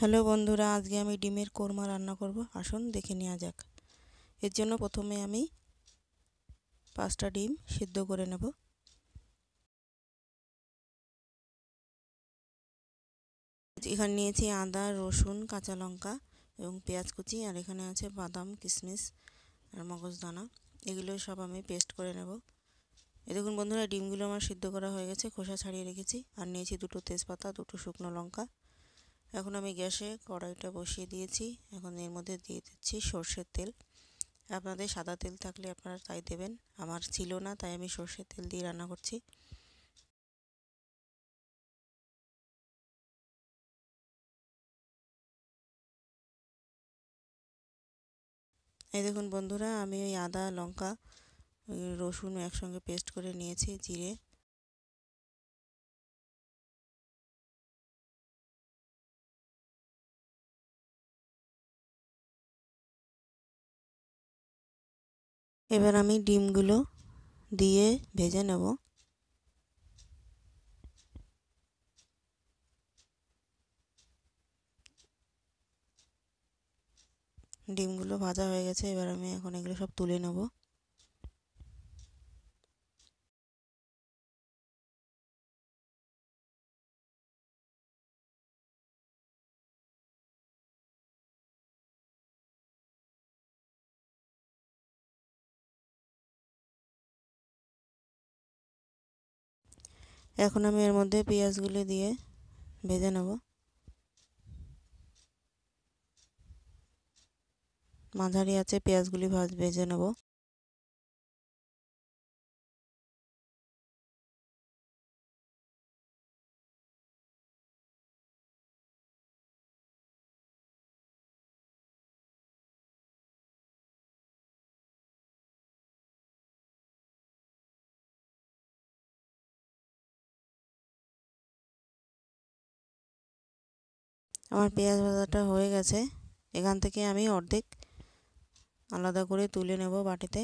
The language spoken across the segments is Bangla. हेलो बंधुरा आज के डिमेर कोरमा रान्ना करब आसन देखे नेওয়া যাক। एर जोन्नो प्रथमे आमी 5टा डिम सिद्ध करे नेब। एखाने निয়েছি आदा रसुन काँचा लंका एवं पेंयाज कुचि और एखाने आछे बादाम किशमिश और मगज दाना एगुलो सब आमी पेस्ट करे नेब। ए देखुन बंधुरा डिमगुलो आमार सिद्ध करा हये गेछे, खोसा छाड़िये रेखेछि और निয়েছি दुटो तेजपाता दुटो शुकनो लंका। এখন আমি গ্যাসে কড়াইটা বসিয়ে দিয়েছি। এখন এর মধ্যে দিয়ে দিচ্ছি সরষের তেল। আপনাদের সাদা তেল থাকলে আপনারা তাই দেবেন, আমার ছিল না তাই আমি সরষের তেল দিয়ে রান্না করছি। এই দেখুন বন্ধুরা আমি ওই আদা লঙ্কা রসুন একসঙ্গে পেস্ট করে নিয়েছি, জিরে এবার আমি ডিমগুলো দিয়ে ভেজে নেব। ডিমগুলো ভাজা হয়ে গেছে, এবার আমি এখন এগুলো সব তুলে নেব। এখন আমি এর মধ্যে পেঁয়াজগুলো দিয়ে ভেজে নেব। মাঝারি আছে পেঁয়াজগুলি ভেজে নেব। আমার পেঁয়াজ ভাজাটা হয়ে গেছে। এখান থেকে আমি অর্ধেক আলাদা করে তুলে নেব বাটিতে।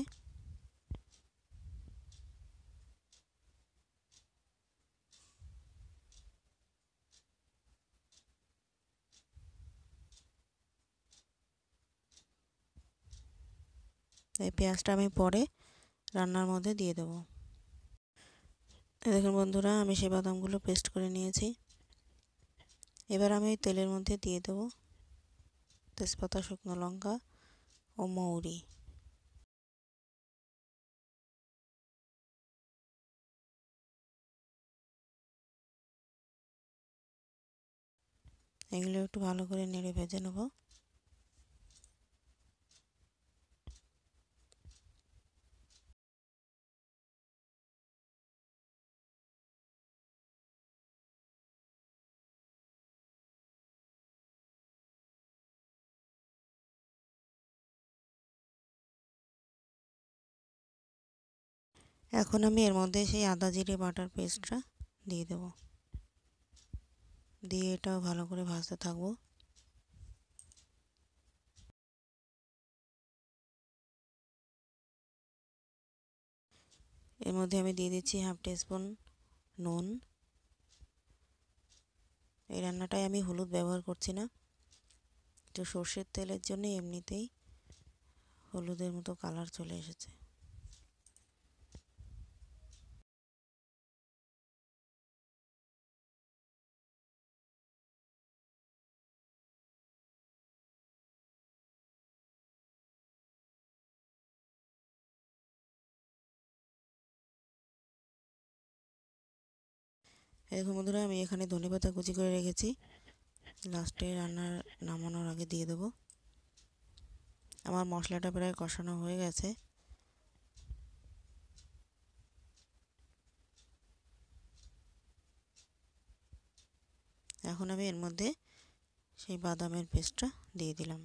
এই পেঁয়াজটা আমি পরে রান্নার মধ্যে দিয়ে দেব। দেখুন বন্ধুরা আমি সেই বাদামগুলো পেস্ট করে নিয়েছি। এবার আমি তেলের মধ্যে দিয়ে দেব তেজপাতা শুকনো লঙ্কা ও মৌরি। এগুলো একটু ভালো করে নেড়ে ভেজে নেব। এখন আমি এর মধ্যে সেই আদা জিরে বাটার পেস্টটা দিয়ে দেব, দিয়ে এটাও ভালো করে ভাজতে থাকবো। এর মধ্যে আমি দিয়ে দিচ্ছি হাফ টিস্পুন নুন। এই রান্নাটায় আমি হলুদ ব্যবহার করছি না, তো সর্ষের তেলের জন্য এমনিতেই হলুদের মতো কালার চলে এসেছে। দেখুন বন্ধুরা আমি এখানে ধনেপাতা কুচি করে রেখেছি, লাস্টে রান্নার নামানোর আগে দিয়ে দেব। আমার মশলাটা প্রায় কষানো হয়ে গেছে। এখন আমি এর মধ্যে সেই বাদামের পেস্টটা দিয়ে দিলাম।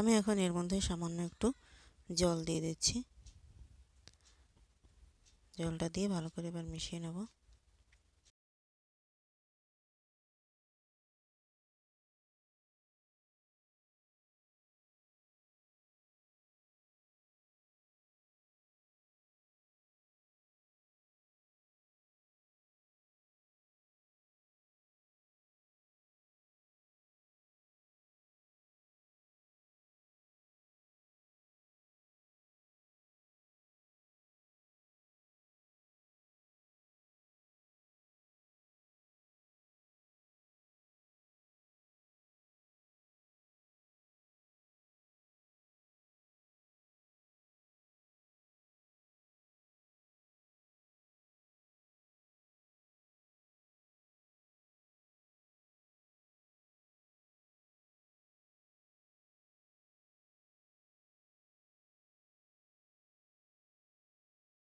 আমি এখন এর মধ্যে সামান্য একটু জল দিয়ে দিচ্ছি। জলটা দিয়ে ভালো করে এবার মিশিয়ে নেব।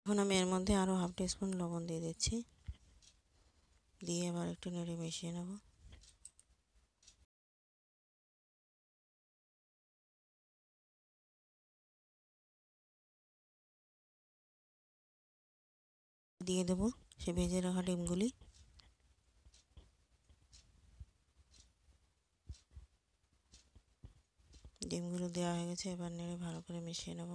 এখন আমি এর মধ্যে আরও হাফ টিস্পুন লবণ দিয়ে দিচ্ছি, দিয়ে আবার একটু নেড়ে মিশিয়ে নেব। দিয়ে দেবো সে ভেজে রাখা ডিমগুলি। ডিমগুলো দেওয়া হয়ে গেছে, এবার নেড়ে ভালো করে মিশিয়ে নেব।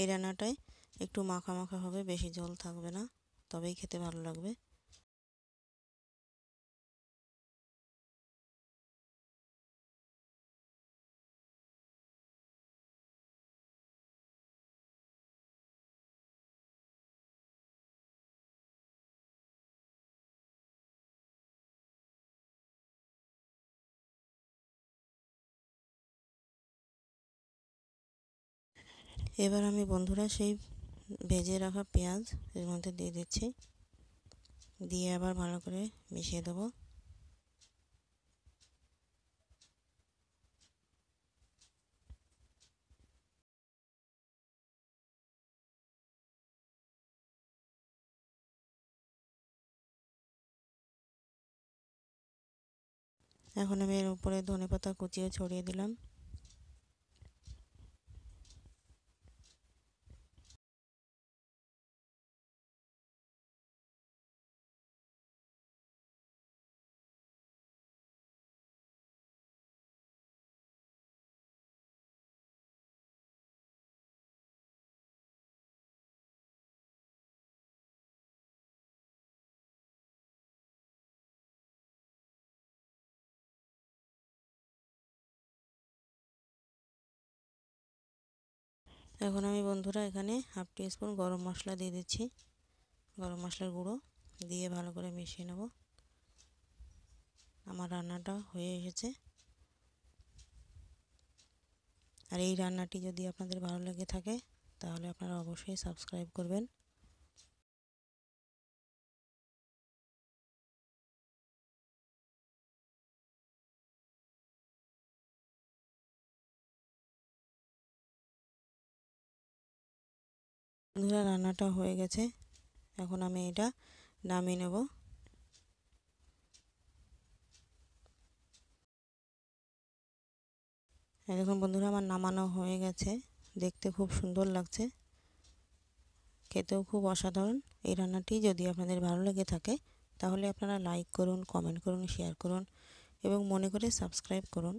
এই রান্নাটায় একটু মাখা মাখা হবে, বেশি জল থাকবে না, তবেই খেতে ভালো লাগবে। এবার আমি বন্ধুরা সেই ভেজে রাখা পেঁয়াজ এর মধ্যে দিয়ে দিচ্ছি, দিয়ে আবার ভালো করে মিশিয়ে দেব। এখন আমি এর উপরে ধনেপাতা কুচিয়ে ছড়িয়ে দিলাম। এখন আমি বন্ধুরা এখানে হাফ টিস্পুন গরম মশলা দিয়ে দিচ্ছি, গরম মশলার গুঁড়ো দিয়ে ভালো করে মিশিয়ে নেব। আমার রান্নাটা হয়ে এসেছে। আর এই রান্নাটি যদি আপনাদের ভালো লেগে থাকে তাহলে আপনারা অবশ্যই সাবস্ক্রাইব করবেন। বন্ধুরা রান্নাটা হয়ে গেছে, এখন আমি এটা নামিয়ে নেব। দেখুন বন্ধুরা, আমার নামানো হয়ে গেছে, দেখতে খুব সুন্দর লাগছে, খেতেও খুব অসাধারণ। এই রান্নাটি যদি আপনাদের ভালো লেগে থাকে তাহলে আপনারা লাইক করুন, কমেন্ট করুন, শেয়ার করুন এবং মনে করে সাবস্ক্রাইব করুন।